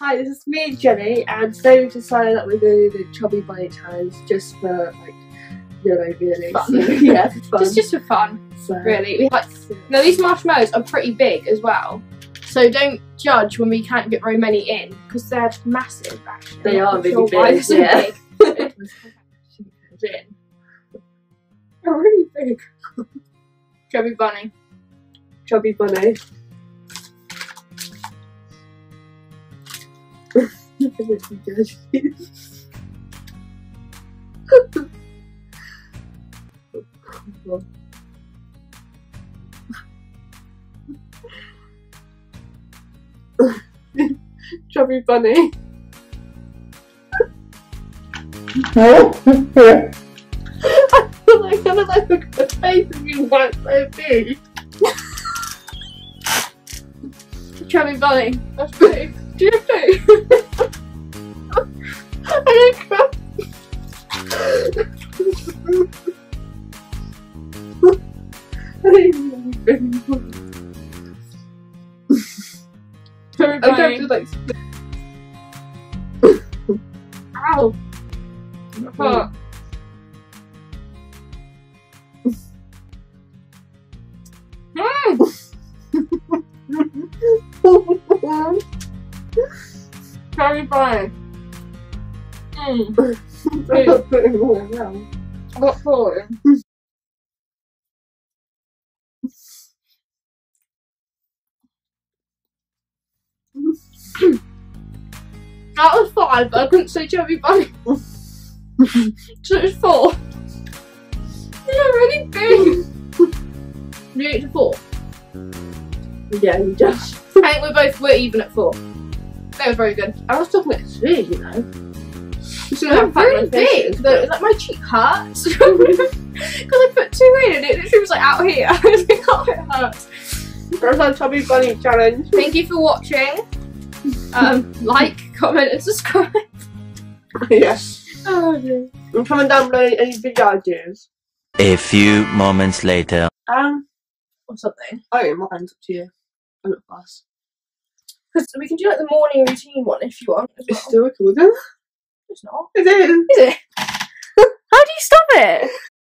Hi, this is me, Jenny, and today we decided that we're going to do the Chubby Bunny Challenge just for, like, really. Fun. So, yeah, for fun. Just for fun, so, really. Now, these marshmallows are pretty big as well, so don't judge when we can't get very many in, because they're massive, actually. They are really big, yeah. They're really big. Chubby Bunny. Chubby Bunny. Chubby Bunny. No. I feel like I was like a good face and you weren't so big. Chubby Bunny. That's big. Do you think? Like, ow! Oh. Very fine. I got four. That was five, but I couldn't say Chubby Bunny. So it was four. They are really big. You ate to four. Yeah, you just. I think we're even at four. They were very good. I was talking about three, you know. So they're really big. Like my cheek hurts because I put two in and it literally was like out here. I was like, oh, it hurts. That's our Chubby Bunny challenge. Thank you for watching. Like, comment and subscribe. Yes. Oh dear. And comment down below any video ideas. A few moments later. Or something. Oh, mine's up to you. I'm not fast. Because we can do like the morning routine one if you want. As well. It's still recording. It's not. It is. Is it? How do you stop it?